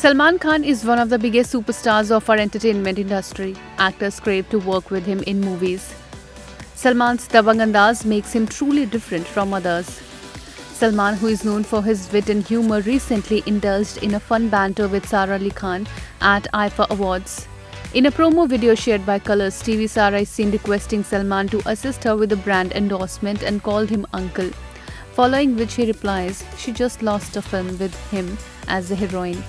Salman Khan is one of the biggest superstars of our entertainment industry. Actors crave to work with him in movies. Salman's dabang andaz makes him truly different from others. Salman, who is known for his wit and humor, recently indulged in a fun banter with Sara Ali Khan at IIFA Awards. In a promo video shared by Colors TV, Sara is seen requesting Salman to assist her with a brand endorsement and called him uncle. Following which he replies, she just lost a film with him as the heroine.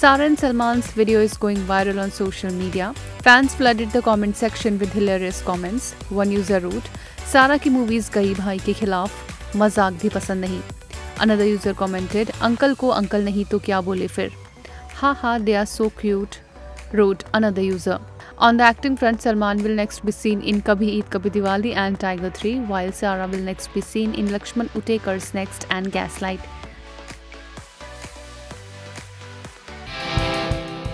Sara and Salman's video is going viral on social media. Fans flooded the comment section with hilarious comments. One user wrote, "Sara ki movies gayi bhai ke khilaf. मजाक भी पसंद नहीं." Another user commented, "uncle को uncle नहीं तो क्या बोले फिर. Haha, they are so cute," wrote another user. On the acting front, Salman will next be seen in Kabhi Eid Kabhi Diwali and Tiger 3, while Sara will next be seen in Lakshman Utekar's Next and Gaslight.